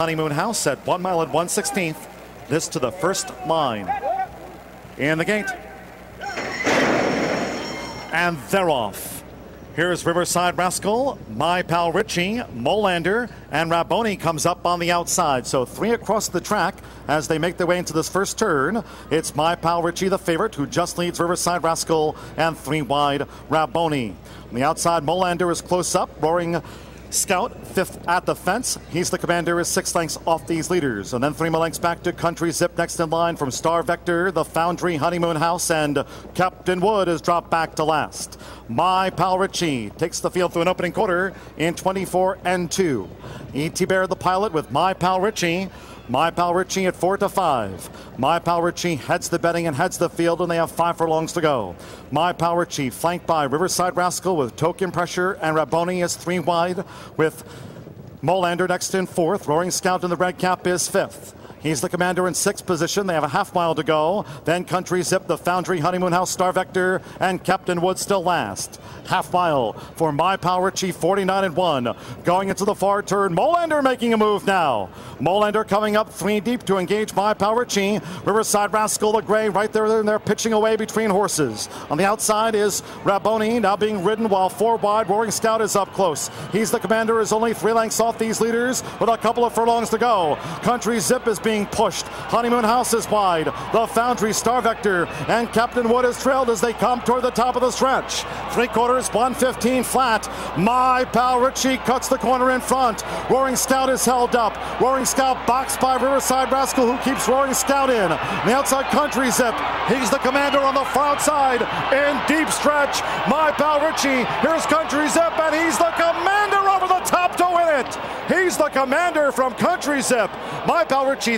Honeymoon House at 1 mile and 1/16. This to the first line. In the gate. And they're off. Here's Riverside Rascal, My Pal Richie, Molander, and Rabboni comes up on the outside. So three across the track as they make their way into this first turn. It's My Pal Richie, the favorite, who just leads Riverside Rascal, and three wide Rabboni. On the outside, Molander is close up. Roaring Scout, fifth at the fence. He's the Commander, is 6 lengths off these leaders. And then 3 more lengths back to Country Zip, next in line from Star Vector, The Foundry, Honeymoon House, and Captain Wood is dropped back to last. My Pal Richie takes the field through an opening quarter in 24 and 2. E.T. Bear, the pilot, with My Pal Richie. My Pal Richie at 4 to 5. My Pal Richie heads the betting and heads the field, and they have 5 furlongs to go. My Pal Richie flanked by Riverside Rascal with Token Pressure, and Rabboni is 3 wide with Molander next in 4th. Roaring Scout in the red cap is 5th. He's the Commander in 6th position. They have a half-mile to go. Then Country Zip, The Foundry, Honeymoon House, Star Vector, and Captain Wood still last. Half-mile for My Pal Richie, 49 and 1. Going into the far turn, Molander making a move now. Molander coming up 3 deep to engage My Pal Richie. Riverside Rascal, the gray, right there, and they're pitching away between horses. On the outside is Rabboni, now being ridden while 4 wide. Roaring Scout is up close. He's the Commander, is only 3 lengths off these leaders with a couple of furlongs to go. Country Zip is being pushed. Honeymoon House is wide. The Foundry, Star Vector, and Captain Wood is trailed as they come toward the top of the stretch. 3/4, 1:15 flat. My Pal Richie cuts the corner in front. Roaring Scout is held up. Roaring Scout boxed by Riverside Rascal, who keeps Roaring Scout in. The outside, Country Zip. He's the Commander on the far outside in deep stretch. My Pal Richie. Here's Country Zip, and he's the Commander over the top to win it. He's the Commander from Country Zip. My Pal Richie.